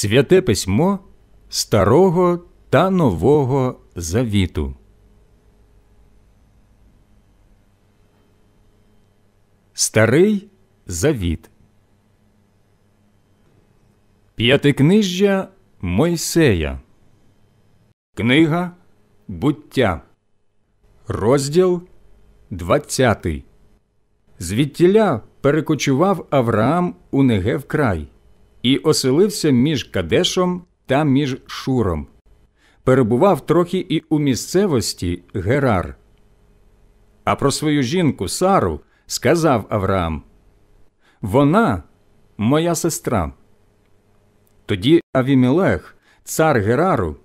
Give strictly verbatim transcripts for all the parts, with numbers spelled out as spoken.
Святе письмо Старого та Нового Завіту. Старий Завіт. П'ятикнижжя Мойсея. Книга Буття. Розділ двадцятий. Звідтіля перекочував Авраам у Негев край і оселився між Кадешом та між Шуром. Перебував трохи і у місцевості Герар. А про свою жінку Сару сказав Авраам: «Вона – моя сестра». Тоді Авімелех, цар Герару,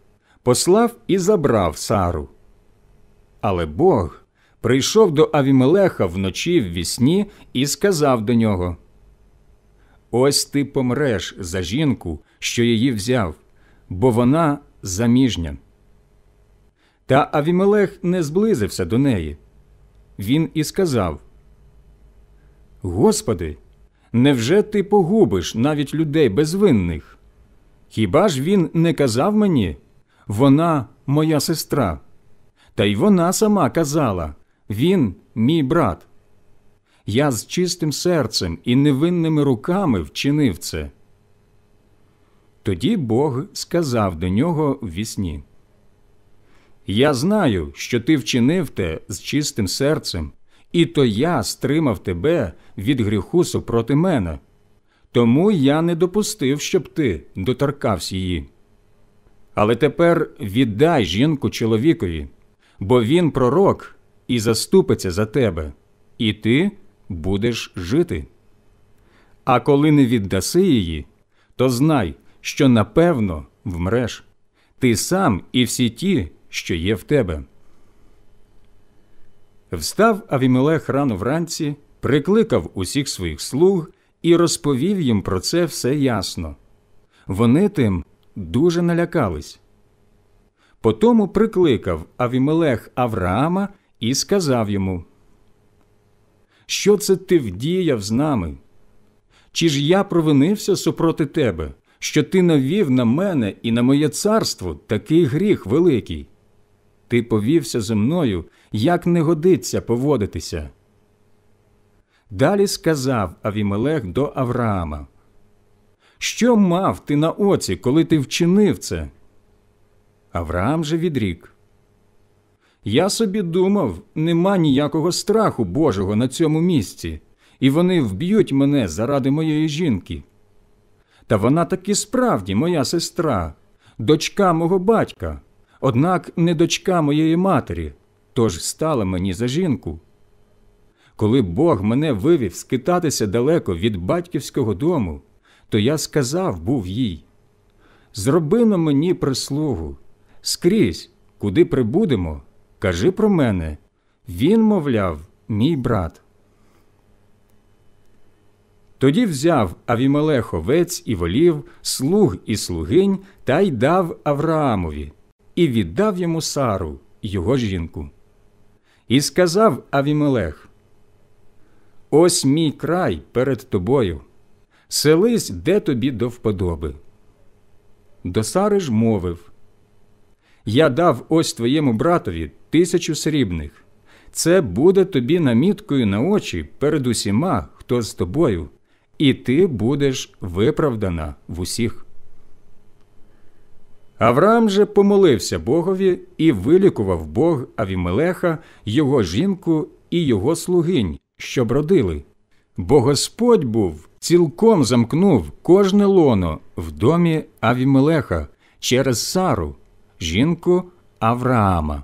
послав і забрав Сару. Але Бог прийшов до Авімелеха вночі ввісні і сказав до нього: «Ось ти помреш за жінку, що її взяв, бо вона заміжня». Та Авімелех не зблизився до неї. Він і сказав: «Господи, невже ти погубиш навіть людей безвинних? Хіба ж він не казав мені: вона моя сестра? Та й вона сама казала: він мій брат. Я з чистим серцем і невинними руками вчинив це». Тоді Бог сказав до нього ввісні: «Я знаю, що ти вчинив те з чистим серцем, і то я стримав тебе від гріху супроти мене. Тому я не допустив, щоб ти доторкався її. Але тепер віддай жінку чоловікові, бо він пророк і заступиться за тебе, і ти будеш жити. А коли не віддаси її, то знай, що напевно вмреш, ти сам і всі ті, що є в тебе». Встав Авімелех рано вранці, прикликав усіх своїх слуг і розповів їм про це все ясно. Вони тим дуже налякались. Потому прикликав Авімелех Авраама і сказав йому: «Що це ти вдіяв з нами? Чи ж я провинився супроти тебе, що ти навів на мене і на моє царство такий гріх великий? Ти повівся зі мною, як не годиться поводитися». Далі сказав Авімелех до Авраама: «Що мав ти на оці, коли ти вчинив це?» Авраам же відрік: «Я собі думав, нема ніякого страху Божого на цьому місці, і вони вб'ють мене заради моєї жінки. Та вона таки справді моя сестра, дочка мого батька, однак не дочка моєї матері, тож стала мені за жінку. Коли Бог мене вивів скитатися далеко від батьківського дому, то я сказав був їй: зроби на мені прислугу. Скрізь, куди прибудемо, кажи про мене: він, мовляв, мій брат». Тоді взяв Авімелех овець і волів, слуг і слугинь, та й дав Авраамові, і віддав йому Сару, його жінку. І сказав Авімелех: «Ось мій край перед тобою, селись, де тобі до вподоби». До Сари ж мовив: «Я дав ось твоєму братові тисячу срібних. Це буде тобі наміткою на очі перед усіма, хто з тобою, і ти будеш виправдана в усіх». Авраам же помолився Богові, і вилікував Бог Авімелеха, його жінку і його слугинь, що бродили. Бо Господь був цілком замкнув кожне лоно в домі Авімелеха через Сару, жінку Авраама.